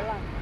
了。